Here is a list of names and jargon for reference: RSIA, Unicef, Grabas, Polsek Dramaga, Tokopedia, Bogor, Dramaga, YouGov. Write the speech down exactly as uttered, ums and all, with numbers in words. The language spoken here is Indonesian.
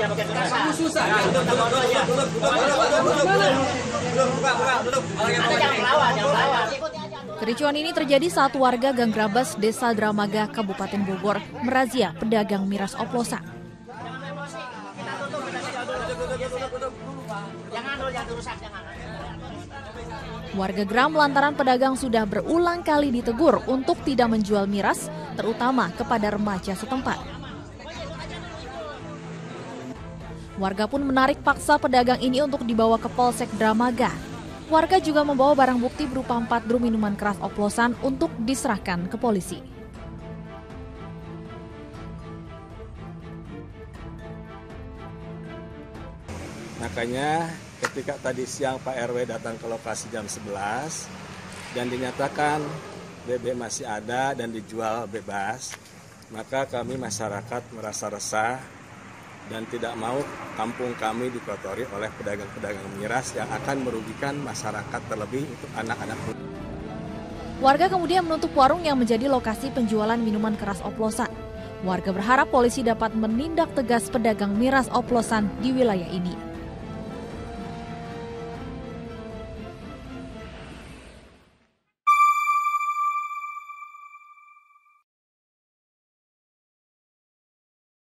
Jangan pakai kekerasan. Susah. Duduk, duduk, duduk, duduk, duduk, duduk, Kericuan ini terjadi saat warga Gang Grabas, Desa Dramaga, Kabupaten Bogor merazia pedagang miras oplosan. Warga geram lantaran pedagang sudah berulang kali ditegur untuk tidak menjual miras, terutama kepada remaja setempat. Warga pun menarik paksa pedagang ini untuk dibawa ke Polsek Dramaga. Warga juga membawa barang bukti berupa empat drum minuman keras oplosan untuk diserahkan ke polisi. Makanya ketika tadi siang Pak R W datang ke lokasi jam sebelas dan dinyatakan B B masih ada dan dijual bebas, maka kami masyarakat merasa resah dan tidak mau kampung kami dikotori oleh pedagang-pedagang miras yang akan merugikan masyarakat, terlebih untuk anak-anak. Warga kemudian menutup warung yang menjadi lokasi penjualan minuman keras oplosan. Warga berharap polisi dapat menindak tegas pedagang miras oplosan di wilayah ini.